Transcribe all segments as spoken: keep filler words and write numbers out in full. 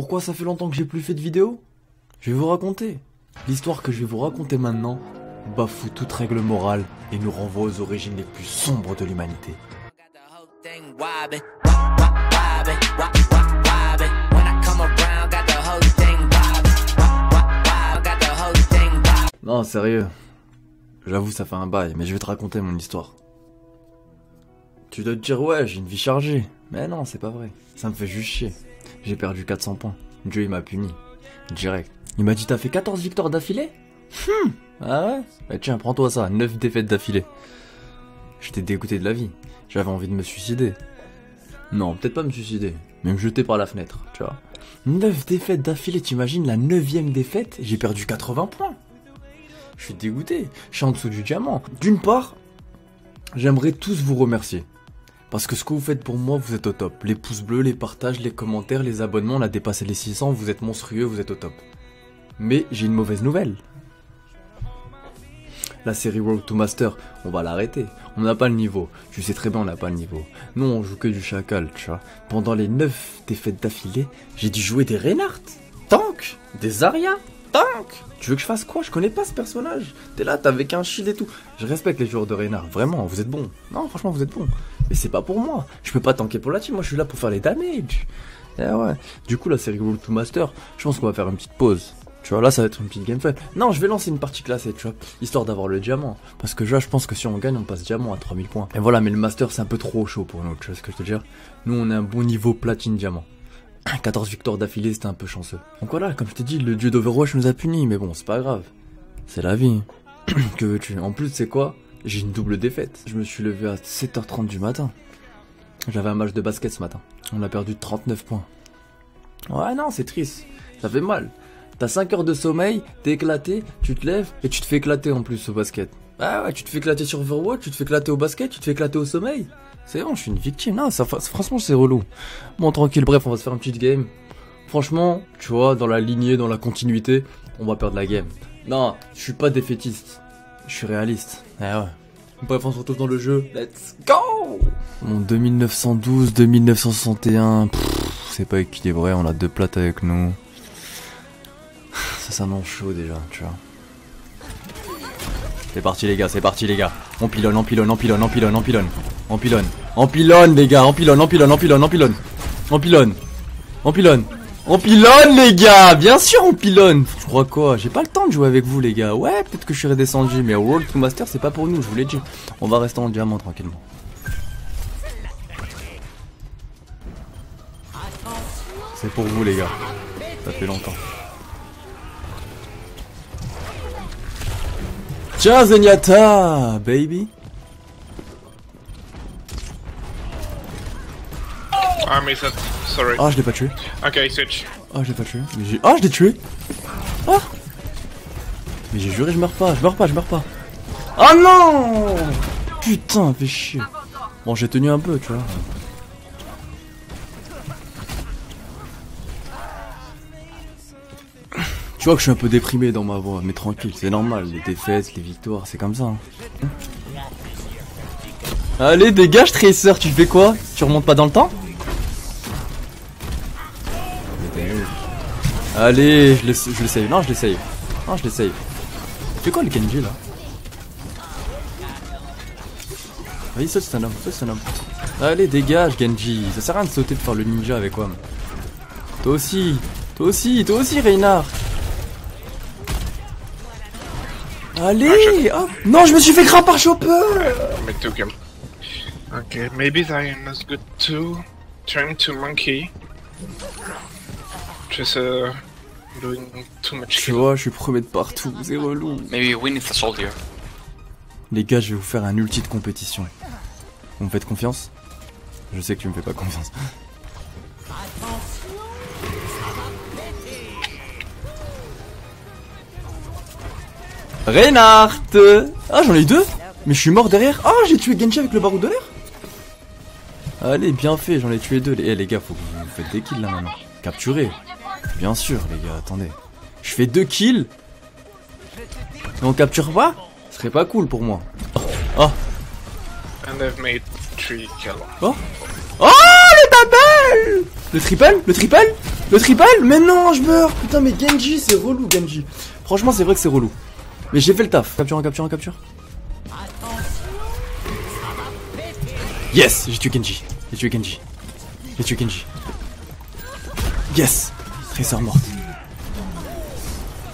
Pourquoi ça fait longtemps que j'ai plus fait de vidéo? Je vais vous raconter. L'histoire que je vais vous raconter maintenant bafoue toute règle morale et nous renvoie aux origines les plus sombres de l'humanité. Non, sérieux. J'avoue, ça fait un bail, mais je vais te raconter mon histoire. Tu dois te dire, ouais, j'ai une vie chargée. Mais non, c'est pas vrai. Ça me fait juste chier. J'ai perdu quatre cents points. Dieu, il m'a puni. Direct. Il m'a dit, t'as fait quatorze victoires d'affilée? Hum, ah ouais? Bah tiens, prends-toi ça, neuf défaites d'affilée. J'étais dégoûté de la vie. J'avais envie de me suicider. Non, peut-être pas me suicider, mais me jeter par la fenêtre, tu vois. neuf défaites d'affilée, t'imagines la neuvième défaite? J'ai perdu quatre-vingts points. Je suis dégoûté, je suis en dessous du diamant. D'une part, j'aimerais tous vous remercier. Parce que ce que vous faites pour moi, vous êtes au top. Les pouces bleus, les partages, les commentaires, les abonnements, on a dépassé les six cents, vous êtes monstrueux, vous êtes au top. Mais j'ai une mauvaise nouvelle. La série Road to Master, on va l'arrêter. On n'a pas le niveau. Tu sais très bien, on n'a pas le niveau. Nous, on joue que du Chacal, tu vois. Pendant les neuf défaites d'affilée, j'ai dû jouer des Reinhardt, tank, des Zarya, tank. Tu veux que je fasse quoi? Je connais pas ce personnage. T'es là, t'es avec un shield et tout. Je respecte les joueurs de Reinhardt, vraiment, vous êtes bons. Non, franchement, vous êtes bons. Mais c'est pas pour moi. Je peux pas tanker pour la team, moi je suis là pour faire les damages. Et ouais. Du coup, la série Road to Master, je pense qu'on va faire une petite pause. Tu vois, là ça va être une petite game fun. Non, je vais lancer une partie classée, tu vois, histoire d'avoir le diamant. Parce que là, je pense que si on gagne, on passe diamant à trois mille points. Et voilà, mais le master, c'est un peu trop chaud pour nous, tu vois ce que je te dis. Nous, on a un bon niveau platine-diamant. quatorze victoires d'affilée, c'était un peu chanceux. Donc voilà, comme je t'ai dit, le dieu d'Overwatch nous a punis, mais bon, c'est pas grave. C'est la vie. Que veux-tu? En plus, c'est quoi? J'ai une double défaite. Je me suis levé à sept heures trente du matin. J'avais un match de basket ce matin. On a perdu trente-neuf points. Ouais, non, c'est triste. Ça fait mal. T'as cinq heures de sommeil, t'es éclaté, tu te lèves et tu te fais éclater en plus au basket. Ah ouais, tu te fais éclater sur Overwatch, tu te fais éclater au basket, tu te fais éclater au sommeil. C'est bon, je suis une victime. Non, ça, franchement, c'est relou. Bon, tranquille, bref, on va se faire une petite game. Franchement, tu vois, dans la lignée, dans la continuité, on va perdre la game. Non, je suis pas défaitiste. Je suis réaliste. Ah ouais. Bref, on se retrouve dans le jeu. Let's go! Bon, deux mille neuf cent douze, deux mille neuf cent soixante et un, c'est pas équilibré, on a deux plates avec nous. Ça m'en chaud déjà, tu vois. C'est parti les gars, c'est parti les gars. On pilonne, on pilonne, on pilonne, on pilonne, on pilonne, on pilonne, on pilonne les gars, on pilonne, on pilonne, on pilonne, on pilonne, on pilonne, on pilonne, on pilonne les gars. Bien sûr on pilonne. Je crois quoi? J'ai pas le temps de jouer avec vous les gars. Ouais, peut-être que je suis redescendu, mais World to Master c'est pas pour nous, je vous l'ai dit. On va rester en diamant tranquillement. C'est pour vous les gars. Ça fait longtemps. Tiens Zenyatta, baby. Ah mais ça, sorry. Ah je l'ai pas tué. Ok, switch. Ah je l'ai pas tué. Mais j'ai... Ah je l'ai tué. Ah. Mais j'ai juré je meurs pas, je meurs pas, je meurs pas. Ah non. Putain, fais chier. Bon j'ai tenu un peu, tu vois. Tu vois que je suis un peu déprimé dans ma voix, mais tranquille, c'est normal, les défaites, les victoires, c'est comme ça. Hein. Allez, dégage Tracer, tu fais quoi? Tu remontes pas dans le temps? Allez, je le save, non je le save, non je le save. Fais quoi le Genji là? Vas-y, saute c'est un homme, saute c'est un homme. Allez, dégage Genji, ça sert à rien de sauter de faire le ninja avec moi. Toi aussi, toi aussi, toi aussi Reinhardt. Allez! Oh. Non, je me suis fait craindre par Chopper! Me too, Kim. Ok, maybe I am not good too. Trying to monkey. Just uh, doing too much. Tu vois, je suis premier de partout, c'est relou. Maybe win is a soldier. Les gars, je vais vous faire un ulti de compétition. Vous me faites confiance? Je sais que tu me fais pas confiance. Reinhardt! Ah j'en ai eu deux! Mais je suis mort derrière! Ah j'ai tué Genji avec le barreau de l'air! Allez bien fait, j'en ai tué deux. Eh hey, les gars, faut que vous faites des kills là maintenant. Capturer! Bien sûr les gars, attendez. Je fais deux kills! Et on capture pas? Ce serait pas cool pour moi. Oh! Oh! Oh! Oh! balle. Le triple, le triple, le triple. Mais non, je meurs. Putain, mais Genji, c'est relou, Genji. Franchement, c'est vrai que c'est relou. Mais j'ai fait le taf. Capture, en capture, en capture. Yes, j'ai tué Genji. J'ai tué Genji. J'ai tué Genji. Yes, Tracer morte.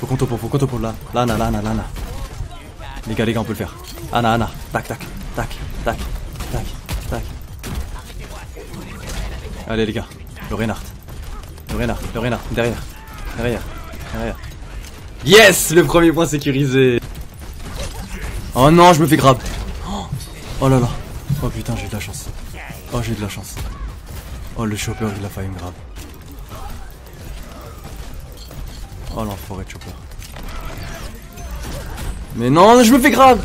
Faut qu'on topo, faut qu'on topo là. Là, là, là, là, là, là. Les gars, les gars, on peut le faire. Ana, Ana. Tac, tac, tac, tac, tac, tac. Allez, les gars. Le Reinhardt. Le Reinhardt, le Reinhardt. Derrière. Derrière. Derrière. Yes, le premier point sécurisé. Oh non, je me fais grab. Oh, oh là là. Oh putain, j'ai de la chance. Oh, j'ai de la chance. Oh, le Chopper, il a failli me grab. Oh l'enfoiré de Chopper. Mais non, je me fais grave.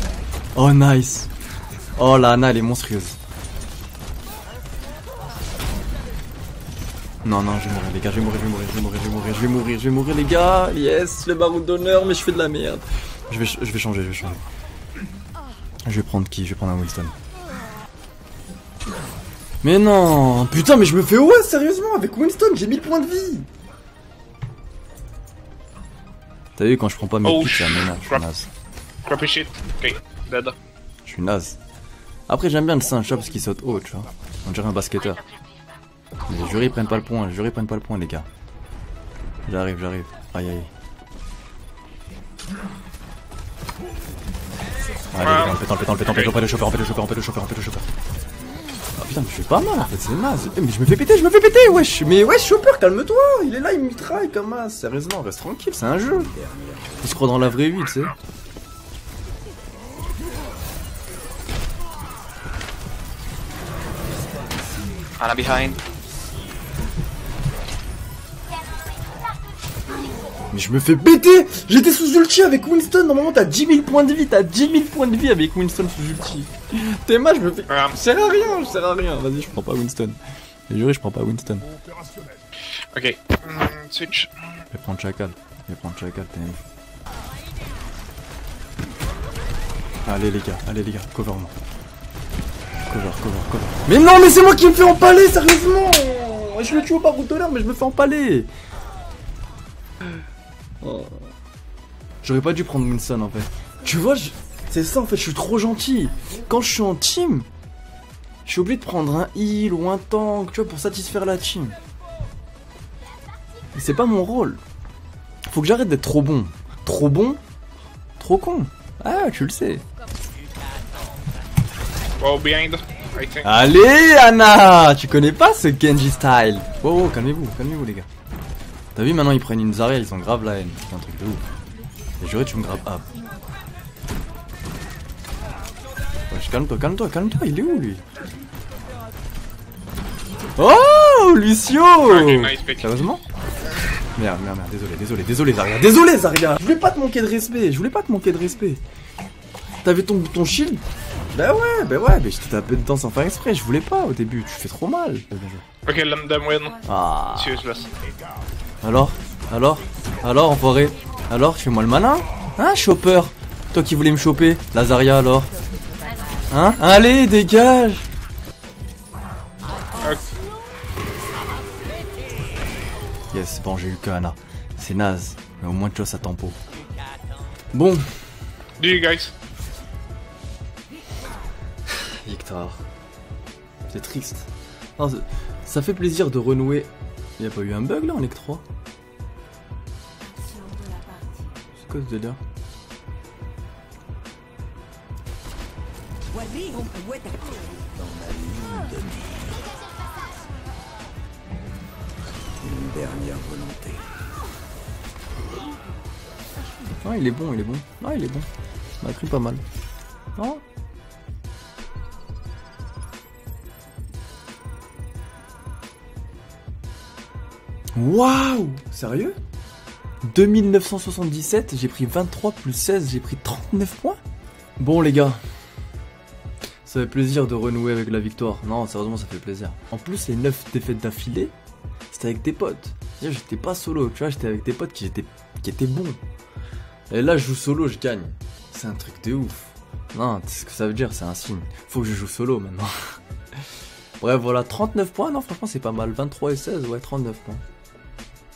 Oh nice. Oh la Ana, elle est monstrueuse. Non, non, je vais mourir les gars, je vais mourir, je vais mourir, je vais mourir, je vais mourir, je vais mourir, je vais mourir les gars. Yes, le baroud d'honneur, mais je fais de la merde. Je vais, je vais changer, je vais changer. Je vais prendre qui? Je vais prendre un Winston. Mais non, putain, mais je me fais ouais, sérieusement, avec Winston, j'ai mille points de vie. T'as vu quand je prends pas mes oh, pics, je suis naze. Crappy shit, ok, dead. Je suis naze. Après j'aime bien le singe parce qu'il saute haut, tu vois. On dirait un basketteur. Mais les jurys prennent pas le point, les jurys prennent pas le point les gars. J'arrive, j'arrive. Aïe aïe. Allez les gars, on pète, on pète, on pète, on pète, on pète le chauffeur, on pète le chauffeur, on pète le chauffeur, on pète le chauffeur. Ah putain mais je suis pas mal en fait, c'est naze. Mais je me fais péter, je me fais péter, wesh. Mais wesh Chopper, calme-toi, il est là, il me mitraille comme as. Sérieusement, reste tranquille, c'est un jeu. Il se croit dans la vraie vie, tu sais. Ana behind. Mais je me fais péter. J'étais sous ulti avec Winston, normalement t'as dix mille points de vie, t'as dix mille points de vie avec Winston sous ulti. T'es mal, je me fais... Je sers à rien, je sers à rien. Vas-y, je prends pas Winston. Les jurés, je prends pas Winston. Ok, mmh, switch. Je vais prendre Chacal, je vais prendre Chacal, t'es un... Allez les gars, allez les gars, cover moi. Cover, cover, cover. Mais non, mais c'est moi qui me fais empaler, sérieusement. Je le tue au baroud d'honneur, mais je me fais empaler. Oh. J'aurais pas dû prendre Winston en fait. Tu vois, je... c'est ça en fait, je suis trop gentil. Quand je suis en team, je suis obligé de prendre un heal ou un tank, tu vois, pour satisfaire la team. Mais c'est pas mon rôle. Faut que j'arrête d'être trop bon. Trop bon, trop con. Ah, tu le sais. Wow, behind, I think. Allez, Ana, tu connais pas ce Genji style. Wow, wow, calmez-vous, calmez-vous les gars. T'as vu, maintenant ils prennent une Zarya, ils ont grave la haine. C'est un truc de ouf. Et juré, tu me graves up. Wesh, calme-toi, calme-toi, calme-toi, il est où lui? Oh, Lucio. Sérieusement? Merde, merde, merde, désolé, désolé, désolé Zarya, désolé Zarya. Je voulais pas te manquer de respect, je voulais pas te manquer de respect. T'avais ton, ton shield? Bah ouais, bah ouais, mais je t'ai tapé dedans sans faire exprès, je voulais pas au début, tu fais trop mal. Ok, l'homme win. Ah. Alors, alors, alors, enfoiré. Alors, fais-moi le malin. Hein, Chopper. Toi qui voulais me choper, Lazaria alors. Hein, allez, dégage. Okay. Yes, bon, j'ai eu Kana. C'est naze, mais au moins tu vois ça tempo. Bon. Do you guys. Victor. C'est triste. Non, ça fait plaisir de renouer. Il n'y a pas eu un bug là, on est que trois. C'est quoi ce délire? Une dernière volonté. Ah, il est bon, il est bon. Ah, il est bon. On a cru pas mal. Non? Waouh! Sérieux? deux mille neuf cent soixante-dix-sept, j'ai pris vingt-trois plus seize, j'ai pris trente-neuf points? Bon les gars, ça fait plaisir de renouer avec la victoire. Non, sérieusement, ça fait plaisir. En plus, les neuf défaites d'affilée, c'était avec des potes. J'étais pas solo, tu vois, j'étais avec des potes qui étaient, qui étaient bons. Et là, je joue solo, je gagne. C'est un truc de ouf. Non, c'est ce que ça veut dire, c'est un signe. Faut que je joue solo maintenant. Ouais, voilà, trente-neuf points, non, franchement, c'est pas mal. vingt-trois et seize, ouais, trente-neuf points.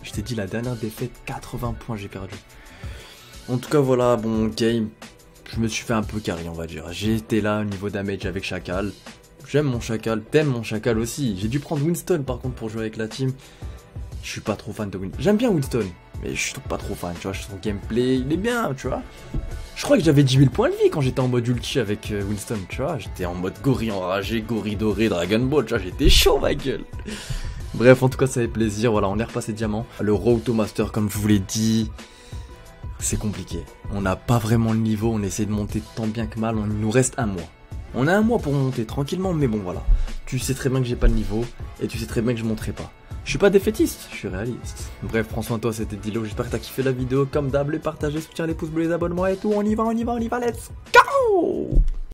Je t'ai dit, la dernière défaite, quatre-vingts points, j'ai perdu. En tout cas, voilà, bon, game, je me suis fait un peu carry, on va dire. J'étais là au niveau damage avec Chacal. J'aime mon Chacal, t'aimes mon Chacal aussi. J'ai dû prendre Winston, par contre, pour jouer avec la team. Je suis pas trop fan de Winston. J'aime bien Winston, mais je suis pas trop fan, tu vois. Son gameplay, il est bien, tu vois. Je crois que j'avais dix mille points de vie quand j'étais en mode ulti avec Winston, tu vois. J'étais en mode gorille enragé, gorille doré, Dragon Ball, tu vois. J'étais chaud, ma gueule. Bref, en tout cas, ça fait plaisir. Voilà, on est repassé diamant. Le Road to Master, comme je vous l'ai dit, c'est compliqué. On n'a pas vraiment le niveau. On essaie de monter tant bien que mal. On nous reste un mois. On a un mois pour monter tranquillement, mais bon, voilà. Tu sais très bien que j'ai pas le niveau et tu sais très bien que je monterai pas. Je suis pas défaitiste, je suis réaliste. Bref, prends soin de toi, c'était Dilo. J'espère que t'as kiffé la vidéo. Comme d'hab, les partager, soutien, les pouces bleus, les abonnements et tout. On y va, on y va, on y va, let's go!